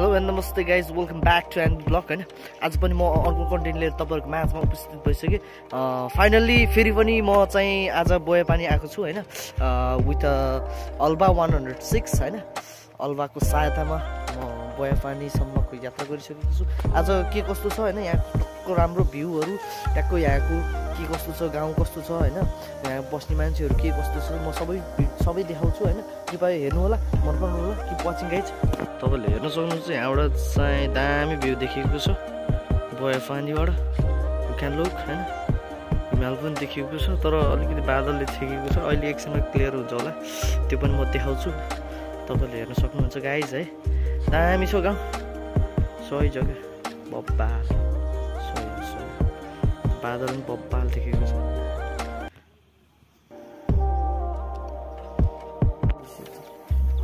Hello and namaste guys, welcome back to another vlog. And आज पनि म अर्को कन्टेन्ट लिएर तपाईहरुको माझमा उपस्थित भइसके। फाइनली फेरि पनि म चाहिँ आज बोयपानी आएको छु हैन, विथ अल्बा 106 हैन। अल्बाको सहायतामा म बोयपानी सम्मको यात्रा गरिसकेको छु। आज के कस्तो छ हैन, यहाँको राम्रो भ्यूहरु, यहाँको के कस्तो छ, गाउँ कस्तो छ हैन, यहाँ बस्ने मान्छेहरु के कस्तो छ, म सबै देखाउँछु हैन। कृपया हेर्नु होला, मन पर्नु होला कि वाचिङ गाइज। तपाईले हेर्न सक्नुहुन्छ यहाँबाट चाहिँ दामी भ्यू देखिएको छ बोयपानीबाट। यु क्यान लुक हैन, हिमाल पनि देखिएको छ, तर अलिकति बादलले छेकेको छ। अहिले एकछिनमा क्लियर हुन्छ होला, त्यो पनि म देखाउँछु। तपाईले हेर्न सक्नुहुन्छ गाइज है, दामी छ गाउँ, सही जग्गा, बब्बाल सही बादल पनि बब्बाल देखिएको छ।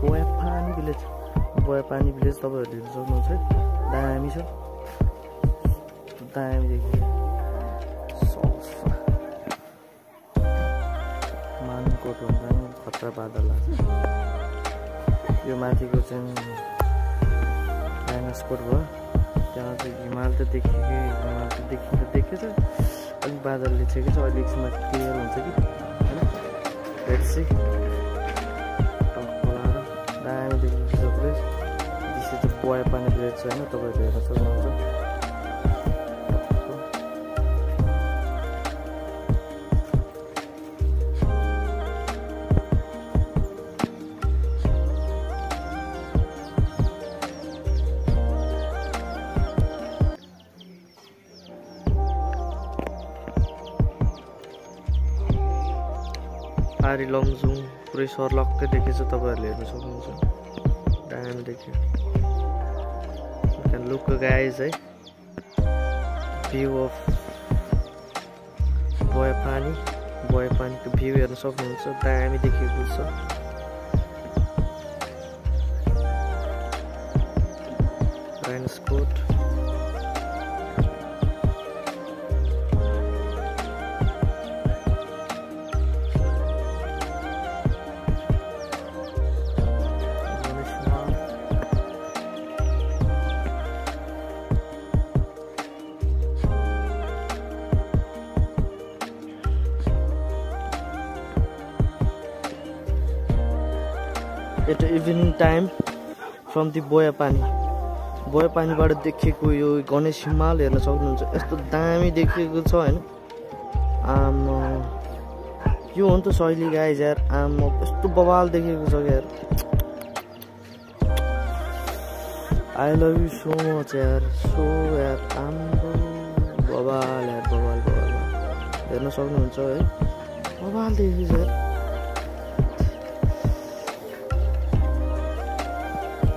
बोयपानी भिलेज, बोयपानी भिलेज तपाईहरुले हेर्न सक्नुहुन्छ, दामी छ, दामी देखियो। सल्फा मानकोट भन्दा नि खतरा बादल लाग्छ। यो माथिको चाहिँ डाइनासोर भयो, त्यहाँ चाहिँ हिमाल त देखियो, हिमाल त देखिन्छ, अनि बादलले छेकेको छ। अहिले एकछिनमा क्लियर हुन्छ कि हैन, लेट्स सी। दामी देखिन्छ तपाईहरुले, बोयपानी भिलेज है, तपाईहरुले हेर्न सक्नुहुन्छ। पारी लमजुङ पुरै सर्लक्कै देखिन्छ, तपाईहरुले हेर्न सक्नुहुन्छ, दामी देखियो। Look guys, view of Boyapani, Boyapani ko view hernu sakनुहुन्छ, दामी देखिएको छ। Raincoat at the evening time from the Boyapani, Boyapani बाट देखिएको यो गणेश हिमाल हेर्न सक्नुहुन्छ, यस्तो दामी देखिएको छ हैन। आमा यो हो नि त शैली गाइज यार, आमा यस्तो बवाल देखिएको छ यार। I love you so much यार, सो यार आमा बवाल यार, बवाल बवाल हेर्न सक्नुहुन्छ है, बवाल देखिन्छ यार।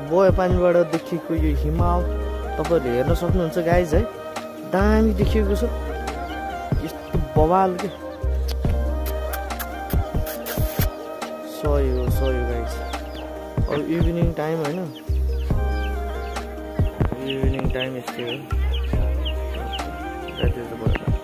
बोयपानीबाट देखिएको यो हिमाल तपाईहरुले हेर्न सक्नुहुन्छ गाइज है, दामी देखिएको छ, यस्तो बवाल के सही गाइज। अब इभिनिङ टाइम हैन, इभिनिङ टाइम यस्तै हो।